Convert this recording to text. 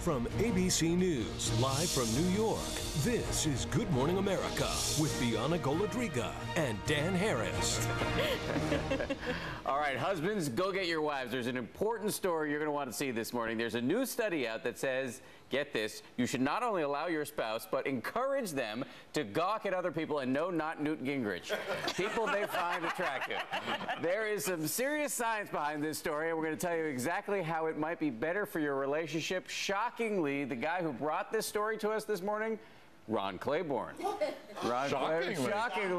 From ABC News, live from New York, this is Good Morning America with Bianna Golodriga and Dan Harris. All right, husbands, go get your wives. There's an important story you're going to want to see this morning. There's a new study out that says, get this, you should not only allow your spouse, but encourage them to gawk at other people, and no, not Newt Gingrich, people they find attractive. There is some serious science behind this story, and we're going to tell you exactly how it might be better for your relationship. Shockingly, the guy who brought this story to us this morning, Ron Claiborne. Ron Claiborne, shockingly.